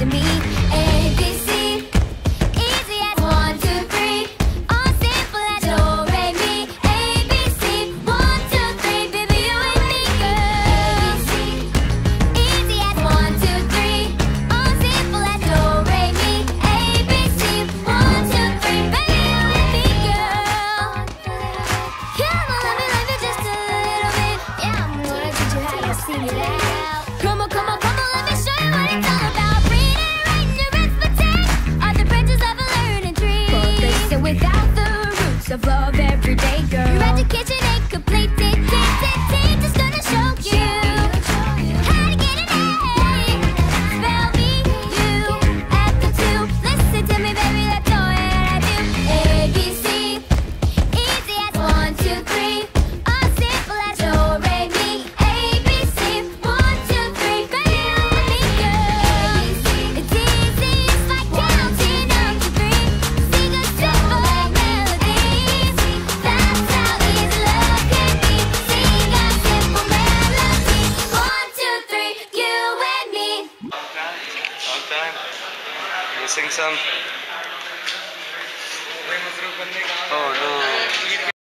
to me. A, B, C, easy as 1, 2, 3, all simple as do, re, mi. A, B, C, 1, 2, 3, baby, you and me, girl. A, B, C, easy as 1, 2, 3, all simple as do, re, mi. A, B, C, 1, 2, 3, baby, you and me, girl. Come on, let me just a little bit. Yeah, I'm gonna teach you how to sing it out. Come on, come on, come on. Without the roots of love, everyday girl, you're at the kitchen and complete it. Just gonna show you how to get an A. Spell me you at the 2. Listen to me, baby, that's all that I do. A, B, C, easy as 1, 2, 3. All simple as do, re, mi. A, B, C, 1, 2, 3. Baby, you and me, girl. It's easy, it's like counting up to 3. Sing some. Oh no.